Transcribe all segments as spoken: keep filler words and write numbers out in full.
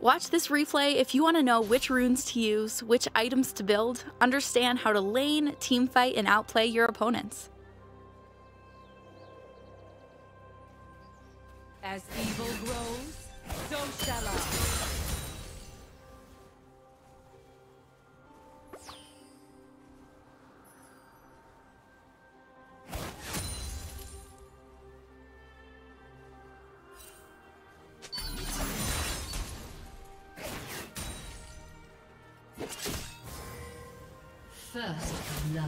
Watch this replay if you want to know which runes to use, which items to build, understand how to lane, teamfight, and outplay your opponents. As evil grows, so shall I. First blood.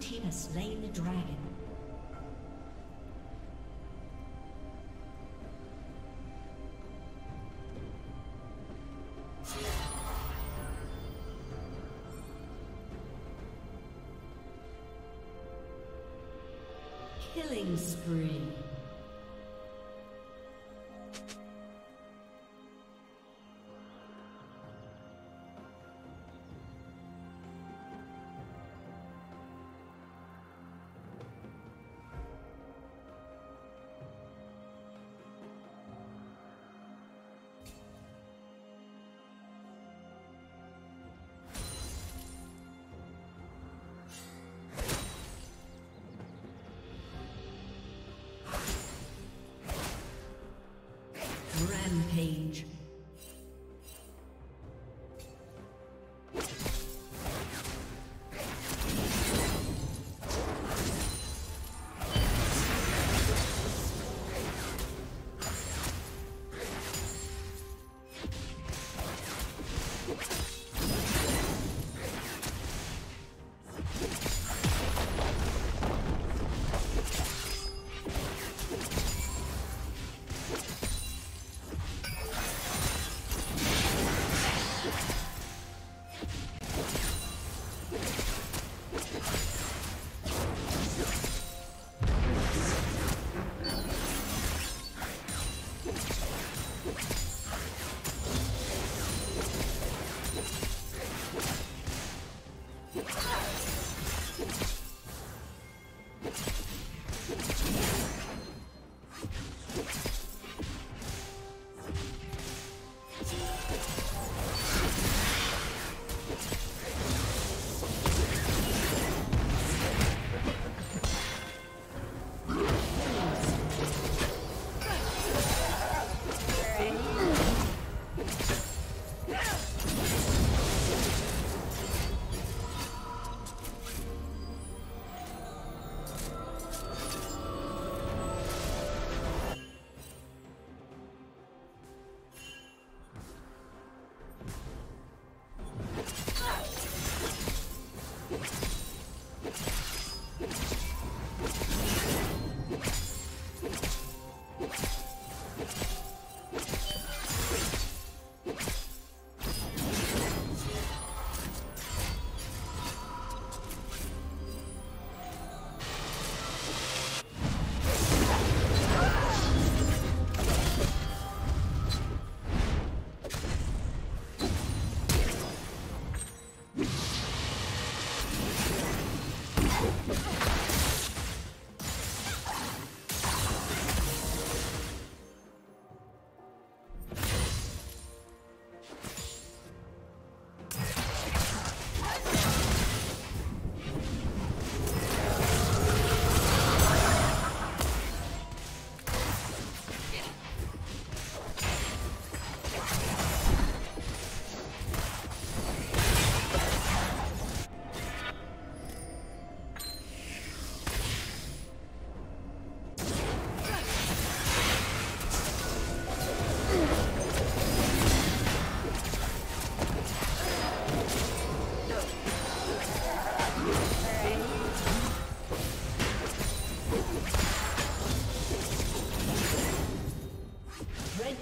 team has slain the dragon. Killing spree. Rampage.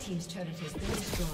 Team's turret has been destroyed.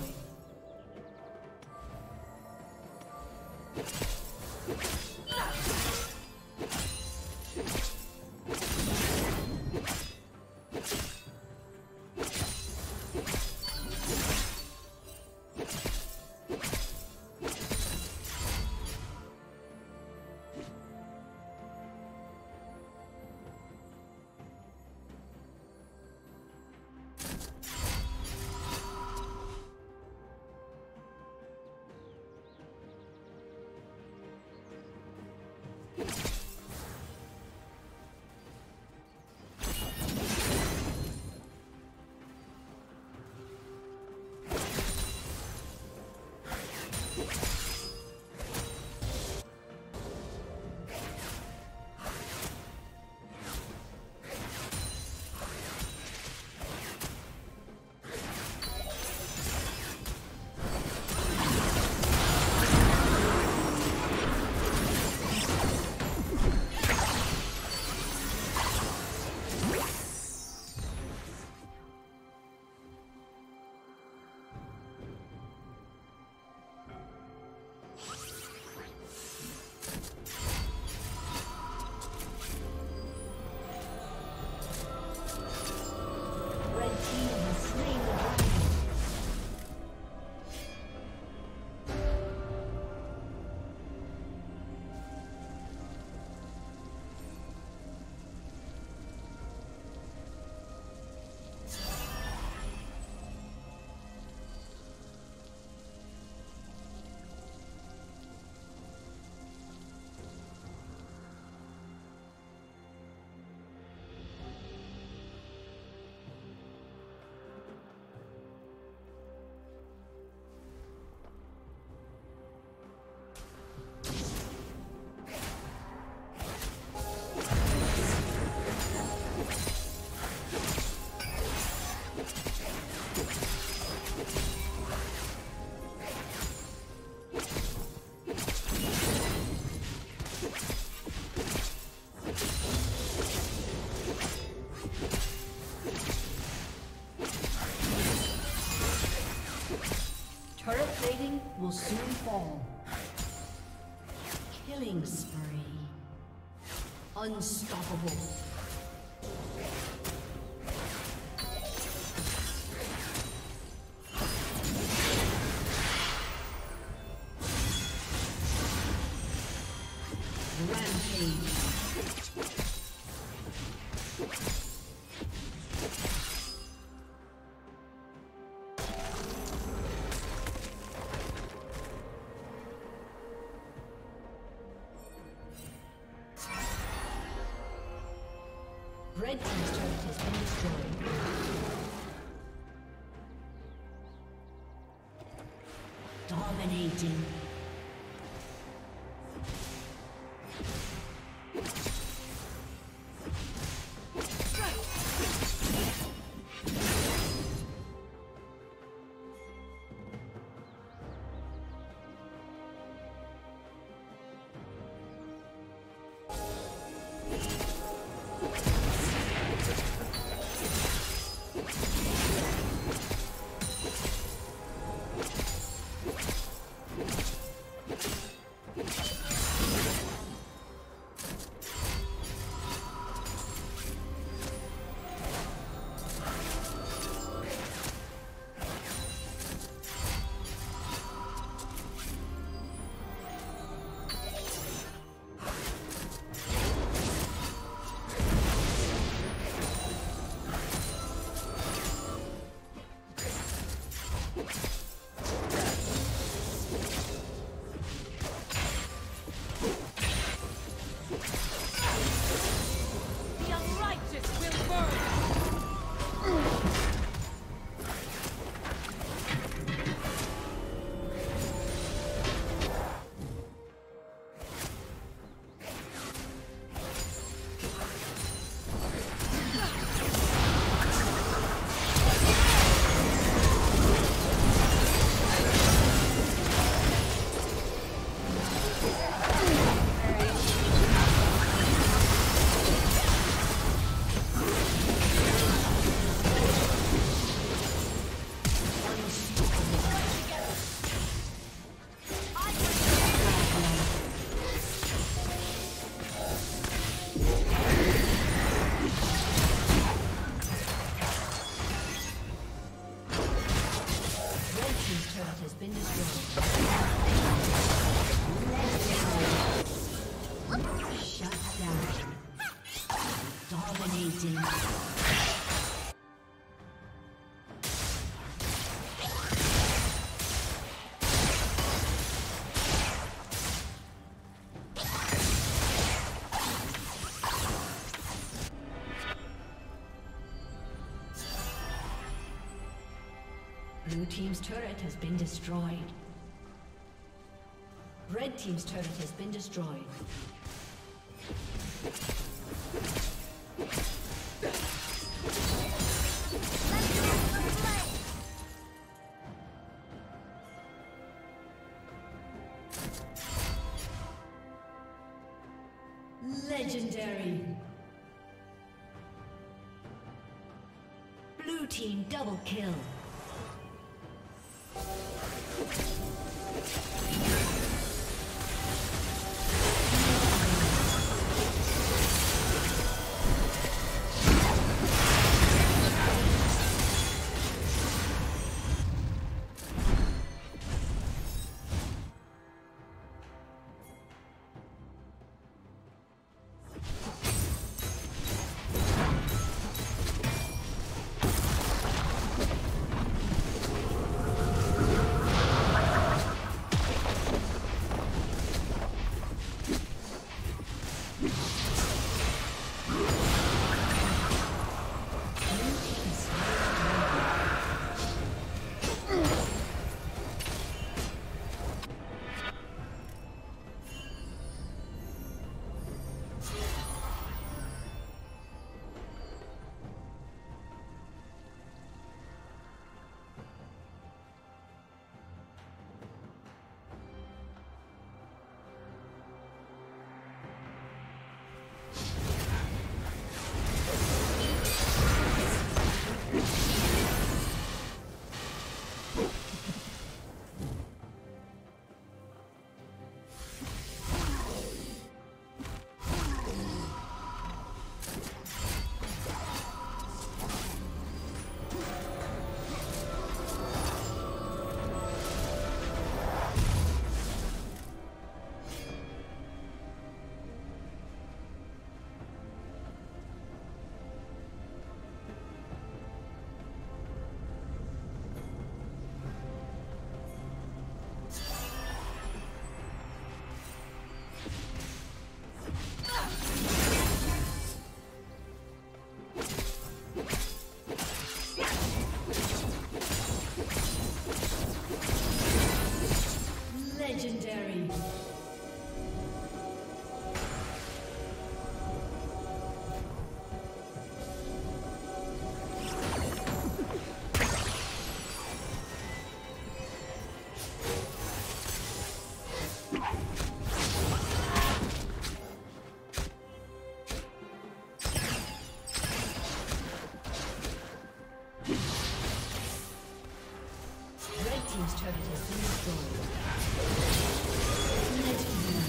will soon fall. Killing spree. Unstoppable. Red team's turret has been destroyed. Dominating. Blue team's turret has been destroyed. Red team's turret has been destroyed. Legendary. Blue team double kill. Red team's turret has been destroyed. Let it burn.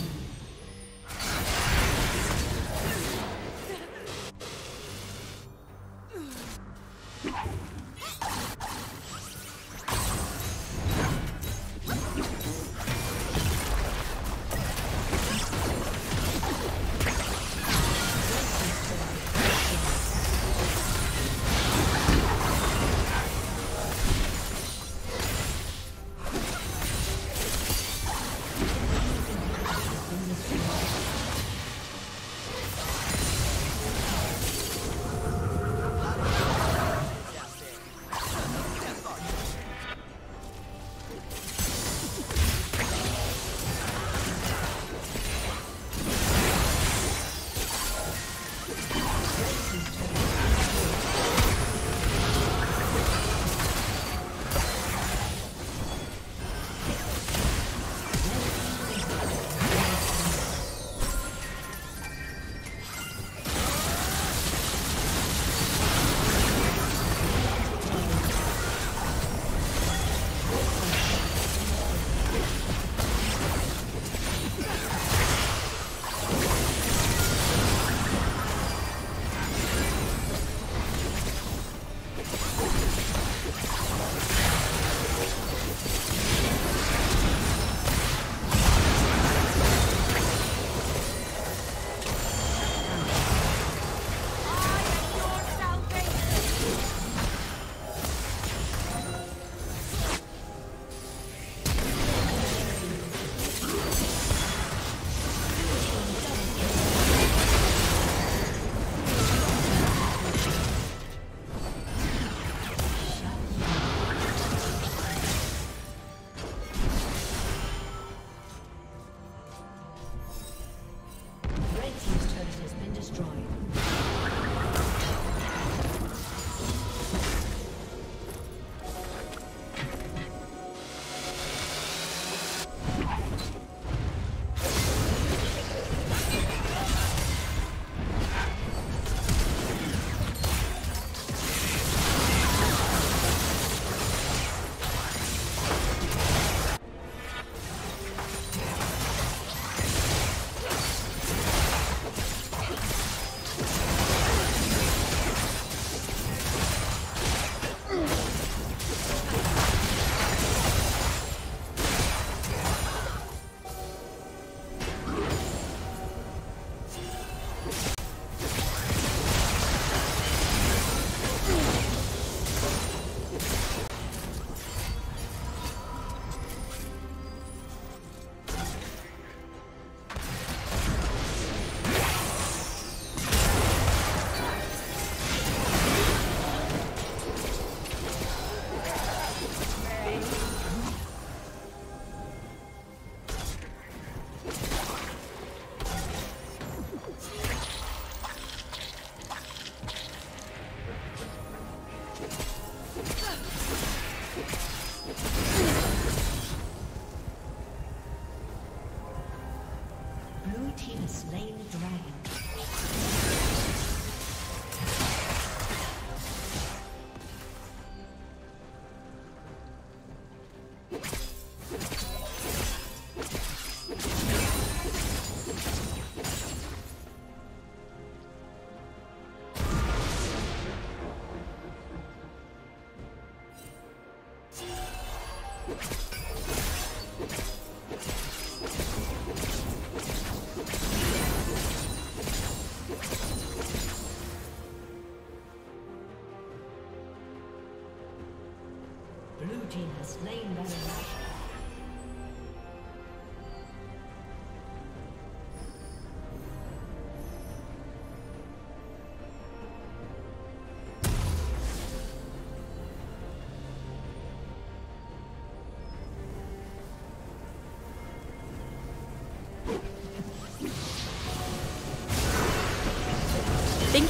Thank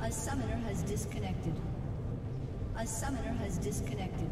A A summoner has disconnected. A summoner has disconnected.